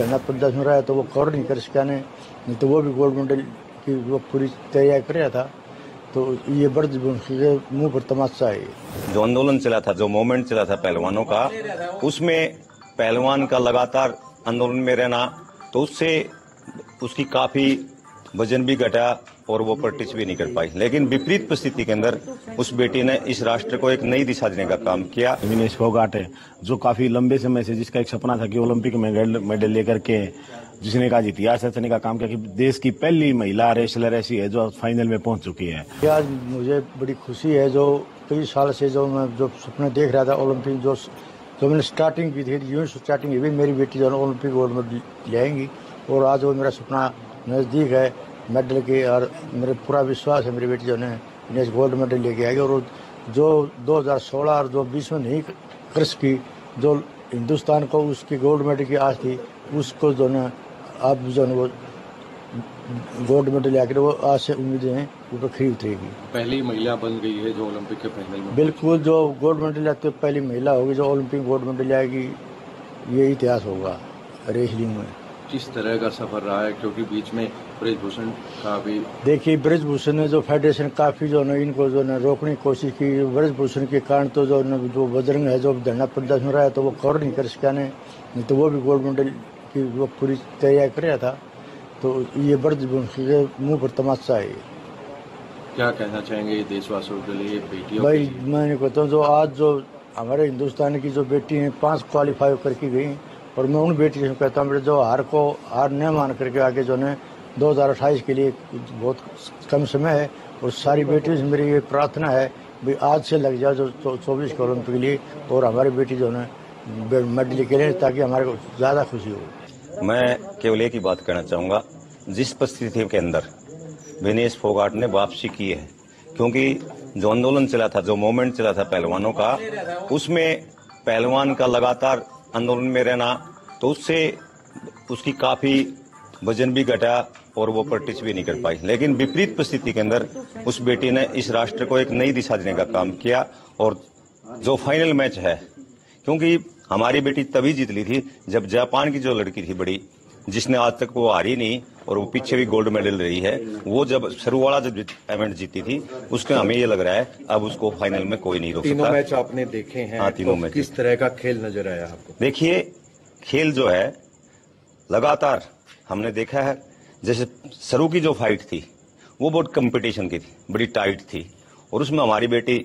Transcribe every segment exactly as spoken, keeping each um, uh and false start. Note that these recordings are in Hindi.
जगन्नाथ प्रदास में रहा तो वो कवर नहीं कर सका, नहीं तो वो भी गोल्ड मेडल की वो पूरी तैयारी कर रहा था। तो ये ब्रज के मुंह पर तमाशा है। जो आंदोलन चला था, जो मोमेंट चला था पहलवानों का, उसमें पहलवान का लगातार आंदोलन में रहना, तो उससे उसकी काफ़ी वजन भी घटा और वो प्रैक्टिस भी नहीं कर पाई। लेकिन विपरीत परिस्थिति के अंदर उस बेटी ने इस राष्ट्र को एक नई दिशा देने का काम किया। विनेश फोगाट है जो काफी लंबे समय से, जिसका एक सपना था कि ओलंपिक में मेडल लेकर के, जिसने आज इतिहास रचने का काम किया कि देश की पहली महिला रेसलर ऐसी है जो फाइनल में पहुंच चुकी है। आज मुझे बड़ी खुशी है, जो कई साल से जो मैं जो सपने देख रहा था ओलंपिक, जो जो मैंने स्टार्टिंग की थी, यूं स्टार्टिंग हुई मेरी बेटी जो ओलंपिक गोल्ड मेडल लाएंगी और आज वो मेरा सपना नज़दीक है मेडल के, और मेरे पूरा विश्वास है मेरी बेटी जो ने नेक्स्ट गोल्ड मेडल लेके आएगी। और जो दो हज़ार सोलह और जो बीस में नहीं कर सकी, जो हिंदुस्तान को उसकी गोल्ड मेडल की आस थी, उसको जो है अब जो है वो गोल्ड मेडल लेकर वो आज से उम्मीदें हैं ऊपर खरी उतरेगी। पहली महिला बन गई है जो ओलंपिक के फाइनल में, बिल्कुल जो गोल्ड मेडल लाते तो पहली महिला होगी जो ओलंपिक गोल्ड मेडल आएगी, ये इतिहास होगा रेसलिंग में। किस तरह का सफर रहा है, क्योंकि बीच में ब्रिज भूषण का भी देखिए, ब्रिज भूषण ने जो फेडरेशन काफी जो है इनको जो है रोकने की कोशिश की। ब्रिज भूषण के कारण तो जो जो बजरंग है जो धरना प्रदर्शन हो रहा है तो वो कवर नहीं कर सका, नहीं तो वो भी गोल्ड मेडल की वो पूरी तैयारी कर रहा था। तो ये ब्रिज भूषण के मुँह पर तमाशा है। क्या कहना चाहेंगे देशवासियों के लिए, बेटियों? भाई मैं कहता हूँ जो आज जो हमारे हिंदुस्तान की जो बेटी है पाँच क्वालिफाई करके गई, और मैं उन बेटी से कहता हूँ जो हार को हार न मान करके आगे जो है दो हज़ार अट्ठाईस के लिए बहुत कम समय है, और सारी बेटियों से मेरी ये प्रार्थना है भी आज से लग जाओ जो चौबीस के ओलंपिक के लिए, और हमारी बेटी जो है मेडल के लिए, ताकि हमारे को ज़्यादा खुशी हो। मैं केवल एक ही बात कहना चाहूँगा, जिस परिस्थिति के अंदर विनेश फोगाट ने वापसी की है, क्योंकि जो आंदोलन चला था, जो मोमेंट चला था पहलवानों का, उसमें पहलवान का लगातार आंदोलन में रहना, तो उससे उसकी काफ़ी वजन भी घटा और वो प्रैक्टिस भी नहीं कर पाई। लेकिन विपरीत परिस्थिति के अंदर उस बेटी ने इस राष्ट्र को एक नई दिशा देने का काम किया। और जो फाइनल मैच है, क्योंकि हमारी बेटी तभी जीत ली थी जब जापान की जो लड़की थी बड़ी, जिसने आज तक वो हारी नहीं और वो पीछे भी गोल्ड मेडल रही है, वो जब सरुवाड़ा जब इवेंट जीती थी, उसके हमें ये लग रहा है अब उसको फाइनल में कोई नहीं रोक सकता। तीनों मैच आपने देखे हैं? हाँ, तीनों मैच। किस तरह का खेल नजर आया आपको? देखिए, खेल जो है लगातार हमने देखा है। जैसे सरू की जो फाइट थी वो बहुत कम्पिटिशन की थी, बड़ी टाइट थी, और उसमें हमारी बेटी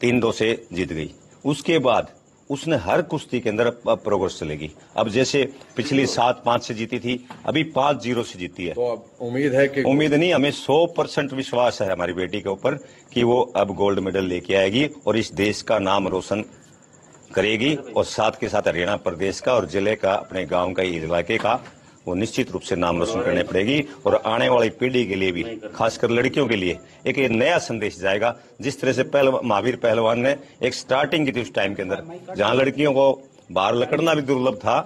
तीन दो से जीत गई। उसके बाद उसने हर कुश्ती के अंदर अब प्रोग्रेस चलेगी। अब जैसे पिछली सात पांच से जीती थी, अभी पांच जीरो से जीती है, तो अब उम्मीद है कि उम्मीद नहीं, हमें सौ परसेंट विश्वास है हमारी बेटी के ऊपर कि वो अब गोल्ड मेडल लेके आएगी और इस देश का नाम रोशन करेगी, और साथ के साथ हरियाणा प्रदेश का और जिले का, अपने गाँव का, इलाके का वो निश्चित रूप से नाम रोशन करने पड़ेगी। और आने वाली पीढ़ी के लिए भी, खासकर लड़कियों के लिए, एक नया संदेश जाएगा। जिस तरह से पहलवान महावीर पहलवान ने एक स्टार्टिंग की थी उस टाइम के अंदर, जहां लड़कियों को बाहर लकड़ना भी दुर्लभ था,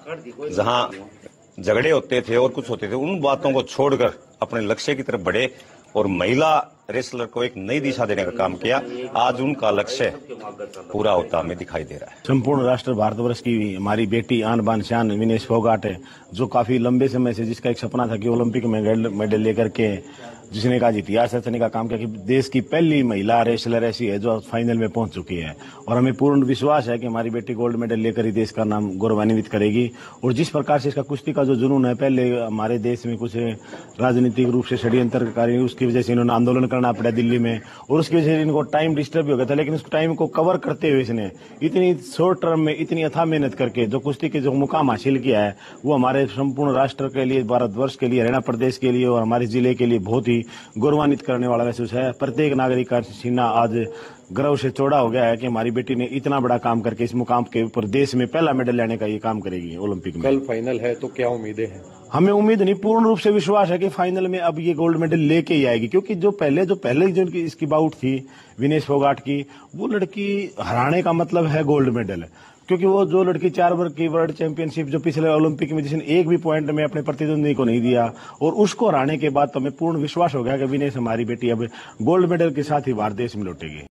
जहां झगड़े होते थे और कुछ होते थे, उन बातों को छोड़कर अपने लक्ष्य की तरफ बढ़े और महिला रेसलर को एक नई दिशा देने का काम किया। आज उनका लक्ष्य पूरा होता हमें दिखाई दे रहा है। संपूर्ण राष्ट्र भारतवर्ष की हमारी बेटी आन बान शान विनेश फोगाट है जो काफी लंबे समय से, जिसका एक सपना था कि ओलंपिक में मेडल लेकर के, जिसने आज इतिहास रचने का काम किया कि देश की पहली महिला रेसलर ऐसी है जो फाइनल में पहुंच चुकी है। और हमें पूर्ण विश्वास है कि हमारी बेटी गोल्ड मेडल लेकर ही देश का नाम गौरवान्वित करेगी। और जिस प्रकार से इसका कुश्ती का जो जुनून है, पहले हमारे देश में कुछ राजनीतिक रूप से षड्यंत्रकारी, उसकी वजह से इन्होंने आंदोलन करना पड़ा दिल्ली में, और उसकी वजह से इनको टाइम डिस्टर्ब हो गया था। लेकिन उस टाइम को कवर करते हुए इसने इतनी शॉर्ट टर्म में इतनी अथाह मेहनत करके जो कुश्ती के जो मुकाम हासिल किया है, वो हमारे संपूर्ण राष्ट्र के लिए, भारतवर्ष के लिए, हरियाणा प्रदेश के लिए और हमारे जिले के लिए बहुत ही गौरवान्वित करने वाला महसूस है। प्रत्येक नागरिक का सीना आज गर्व से चौड़ा हो गया है कि हमारी बेटी ने इतना बड़ा काम करके इस मुकाम के ऊपर देश में पहला मेडल लाने का ये काम करेगी ओलंपिक में। कल फाइनल है तो क्या उम्मीदें हैं? हमें उम्मीद नहीं, पूर्ण रूप से विश्वास है कि फाइनल में अब ये गोल्ड मेडल लेके ही आएगी, क्योंकि जो पहले जो पहले जो इसकी बाउट थी विनेश फोगाट की, वो लड़की हराने का मतलब है गोल्ड मेडल, क्योंकि वो जो लड़की चार वर्ग की वर्ल्ड चैंपियनशिप जो पिछले ओलंपिक में जिसने एक भी पॉइंट में अपने प्रतिद्वंदी को नहीं दिया, और उसको हराने के बाद तो हमें पूर्ण विश्वास हो गया कि विनेश हमारी बेटी अब गोल्ड मेडल के साथ ही भारत देश में लौटेगी।